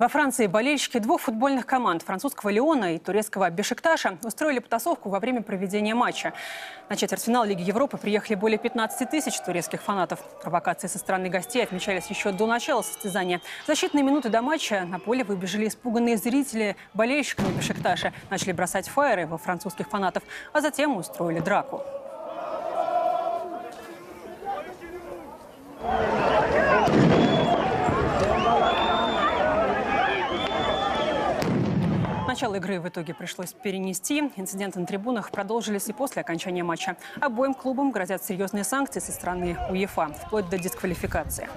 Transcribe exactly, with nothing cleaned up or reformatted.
Во Франции болельщики двух футбольных команд, французского Леона и турецкого Бешикташа, устроили потасовку во время проведения матча. На четвертьфинал Лиги Европы приехали более пятнадцати тысяч турецких фанатов. Провокации со стороны гостей отмечались еще до начала состязания. В защитные минуты до матча на поле выбежали испуганные зрители, болельщиками Бешикташа. Начали бросать фаеры во французских фанатов, а затем устроили драку. Начало игры в итоге пришлось перенести. Инциденты на трибунах продолжились и после окончания матча. Обоим клубам грозят серьезные санкции со стороны УЕФА, вплоть до дисквалификации.